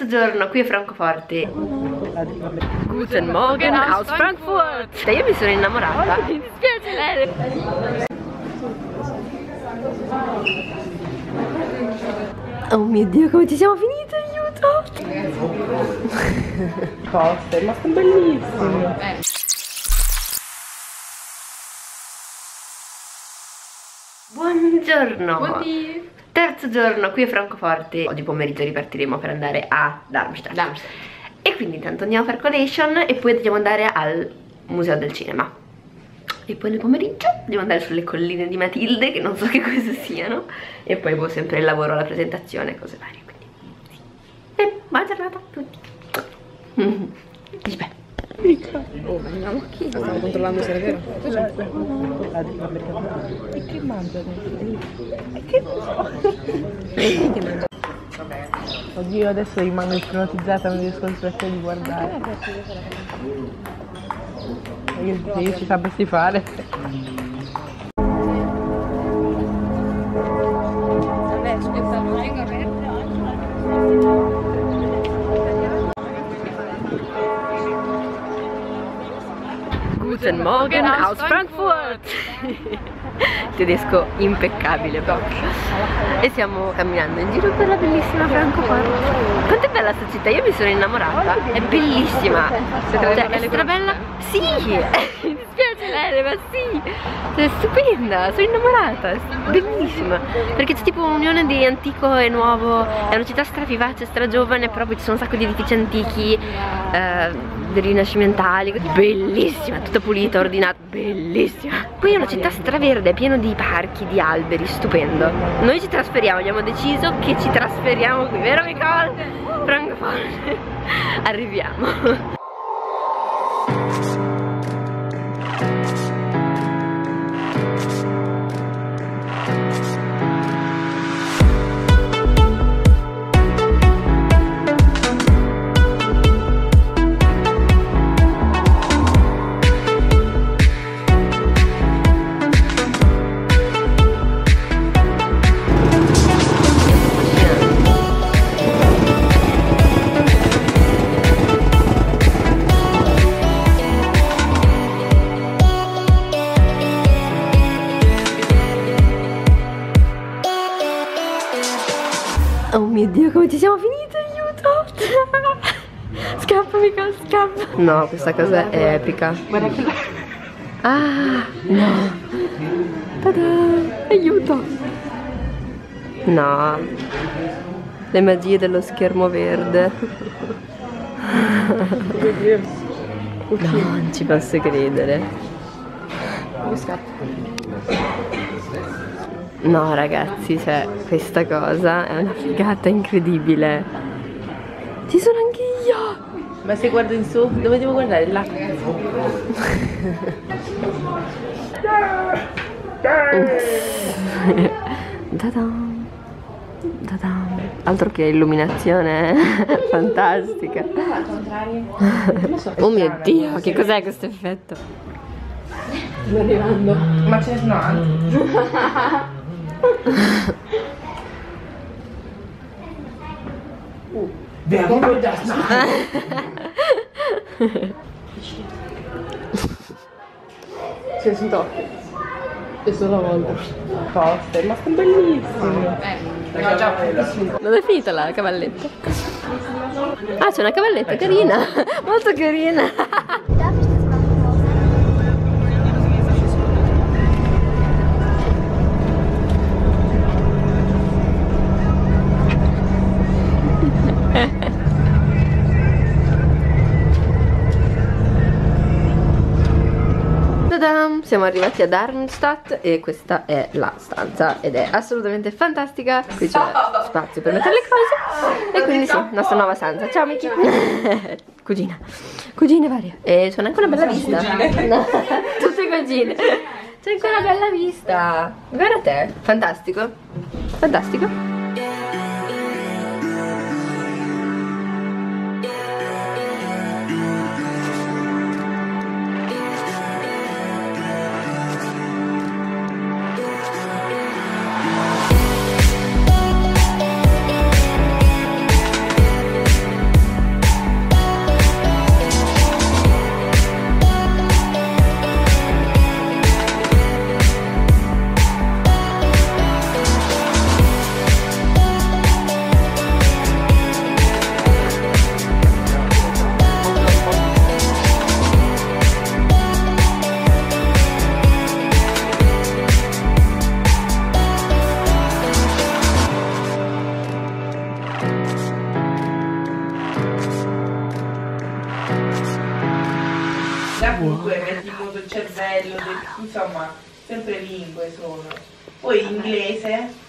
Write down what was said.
terzo giorno qui a Francoforte. Guten Morgen aus Frankfurt. Io mi sono innamorata. Mi dispiace lei. Oh mio Dio, come ci siamo finiti, aiuto! Coste, ma sono bellissime! Buongiorno! Buongiorno! Terzo giorno qui a Francoforte. Oggi pomeriggio ripartiremo per andare a Darmstadt. E quindi intanto andiamo a fare collation e poi dobbiamo andare al museo del cinema. E poi nel pomeriggio devo andare sulle colline di Matilde, che non so che cosa siano. E poi ho sempre il lavoro, la presentazione, cose varie. Quindi sì. E buona giornata a tutti. Beh. Oh, mangiamo chi? Stavo controllando se era vero. E che mangiano? E che mangiano? Oddio, adesso rimango ipnotizzata, non riesco a smettere di guardare. Io ci sapessi fare. Vabbè, aspetta, non vengo a vedere. Guten Morgen aus Frankfurt! Tedesco impeccabile proprio. E stiamo camminando in giro per la bellissima Francoforte. Quanto è bella sta città, io mi sono innamorata. È bellissima. Cioè, è strabella. Sì! Mi dispiace lei, ma sì! Cioè, è stupenda, sono innamorata, è bellissima. Perché c'è tipo un'unione di antico e nuovo. È una città stravivace, stragiovane, proprio ci sono un sacco di edifici antichi, rinascimentali. Bellissima, tutto pulito, ordinato, bellissima. Poi è una città straverde, pieno di parchi, di alberi, stupendo. Noi ci trasferiamo, abbiamo deciso che ci trasferiamo qui, vero Nicole? Francoforte. Arriviamo. Oh mio Dio, come ci siamo finiti, aiuto! Scappa, Mica, scappa! No, questa cosa è epica. Ah, no! Tada! Aiuto! No! Le magie dello schermo verde. No, non ci posso credere. No ragazzi, cioè, questa cosa è una figata incredibile. Ci sono anche io! Ma se guardo in su, dove devo guardare? Là. Da-dam. Da-dam. Altro che illuminazione fantastica. Oh mio Dio, che cos'è questo effetto? Sto arrivando. Ma c'è snow. Sei sott'occhio. E solo una volta. Coste, ma sono bellissime. Non è finita la cavalletta. Ah, c'è una cavalletta carina. Molto carina. Siamo arrivati ad Arnstadt e questa è la stanza ed è assolutamente fantastica. Qui c'è spazio per mettere le cose e quindi sì, nostra nuova stanza. Ciao Miki! Cugina, cugine varie. E c'è anche una bella vista. No, tutte cugine. C'è ancora una bella vista. Guarda te, fantastico, fantastico. Comunque metti conto il cervello, insomma, sempre lingue sono. Poi inglese.